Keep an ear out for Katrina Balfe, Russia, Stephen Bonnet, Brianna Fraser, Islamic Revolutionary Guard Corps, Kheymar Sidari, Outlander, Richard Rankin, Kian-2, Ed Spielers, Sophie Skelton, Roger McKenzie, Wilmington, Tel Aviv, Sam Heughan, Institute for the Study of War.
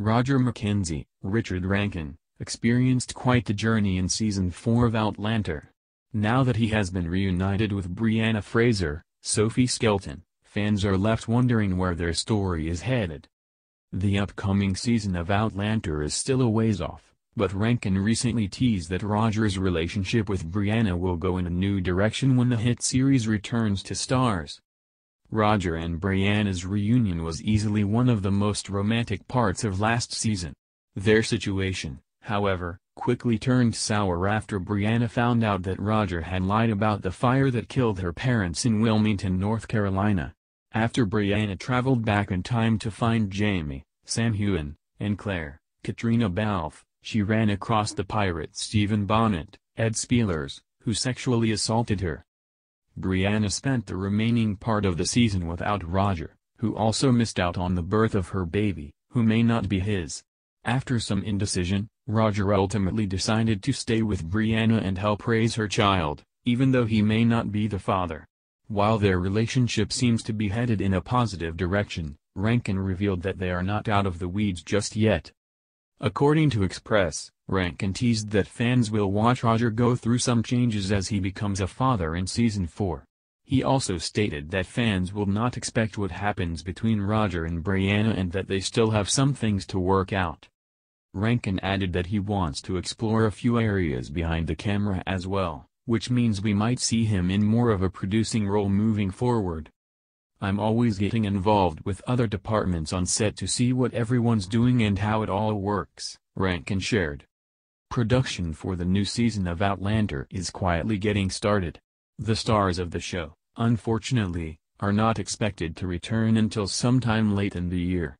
Roger McKenzie, Richard Rankin, experienced quite the journey in season 4 of Outlander. Now that he has been reunited with Brianna Fraser, Sophie Skelton, fans are left wondering where their story is headed. The upcoming season of Outlander is still a ways off, but Rankin recently teased that Roger's relationship with Brianna will go in a new direction when the hit series returns to stars. Roger and Brianna's reunion was easily one of the most romantic parts of last season. Their situation, however, quickly turned sour after Brianna found out that Roger had lied about the fire that killed her parents in Wilmington, North Carolina. After Brianna traveled back in time to find Jamie, Sam Heughan, and Claire, Katrina Balfe, she ran across the pirate Stephen Bonnet, Ed Spielers, who sexually assaulted her. Brianna spent the remaining part of the season without Roger, who also missed out on the birth of her baby, who may not be his. After some indecision, Roger ultimately decided to stay with Brianna and help raise her child, even though he may not be the father. While their relationship seems to be headed in a positive direction, Rankin revealed that they are not out of the weeds just yet. According to Express, Rankin teased that fans will watch Roger go through some changes as he becomes a father in season 4. He also stated that fans will not expect what happens between Roger and Brianna and that they still have some things to work out. Rankin added that he wants to explore a few areas behind the camera as well, which means we might see him in more of a producing role moving forward. I'm always getting involved with other departments on set to see what everyone's doing and how it all works, Rankin shared. Production for the new season of Outlander is quietly getting started. The stars of the show, unfortunately, are not expected to return until sometime late in the year.